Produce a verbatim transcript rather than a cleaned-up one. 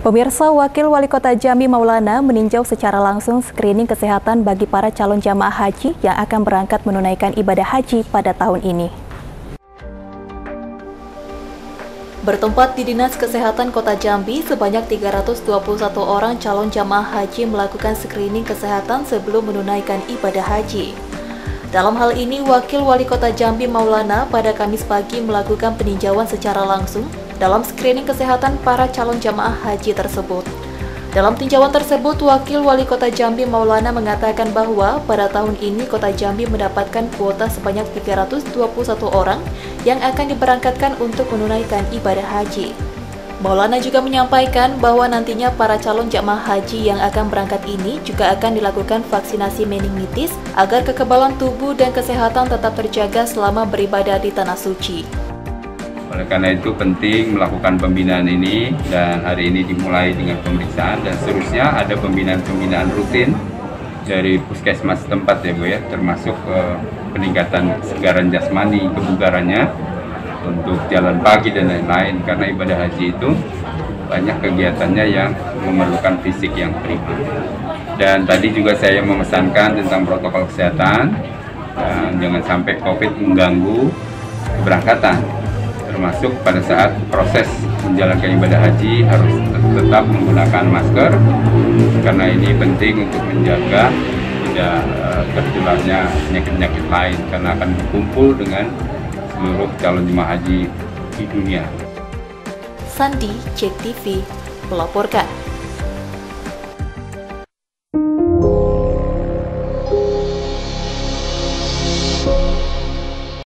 Pemirsa, Wakil Wali Kota Jambi Maulana meninjau secara langsung screening kesehatan bagi para calon jamaah haji yang akan berangkat menunaikan ibadah haji pada tahun ini. Bertempat di Dinas Kesehatan Kota Jambi, sebanyak tiga ratus dua puluh satu orang calon jamaah haji melakukan screening kesehatan sebelum menunaikan ibadah haji. Dalam hal ini, Wakil Wali Kota Jambi Maulana pada Kamis pagi melakukan peninjauan secara langsung dalam screening kesehatan para calon jamaah haji tersebut. Dalam tinjauan tersebut, Wakil Wali Kota Jambi Maulana mengatakan bahwa pada tahun ini Kota Jambi mendapatkan kuota sebanyak tiga ratus dua puluh satu orang yang akan diberangkatkan untuk menunaikan ibadah haji. Maulana juga menyampaikan bahwa nantinya para calon jamaah haji yang akan berangkat ini juga akan dilakukan vaksinasi meningitis agar kekebalan tubuh dan kesehatan tetap terjaga selama beribadah di Tanah Suci. Oleh karena itu penting melakukan pembinaan ini, dan hari ini dimulai dengan pemeriksaan dan seterusnya ada pembinaan-pembinaan rutin dari puskesmas tempat ya Bu ya, termasuk eh, peningkatan kesegaran jasmani, kebugarannya untuk jalan pagi dan lain-lain, karena ibadah haji itu banyak kegiatannya yang memerlukan fisik yang prima. Dan tadi juga saya memesankan tentang protokol kesehatan, dan jangan sampai COVID mengganggu keberangkatan. Termasuk pada saat proses menjalankan ibadah haji harus tetap menggunakan masker, karena ini penting untuk menjaga tidak tertularnya penyakit-penyakit lain, karena akan berkumpul dengan seluruh calon jemaah haji di dunia. Sandi, C T V melaporkan.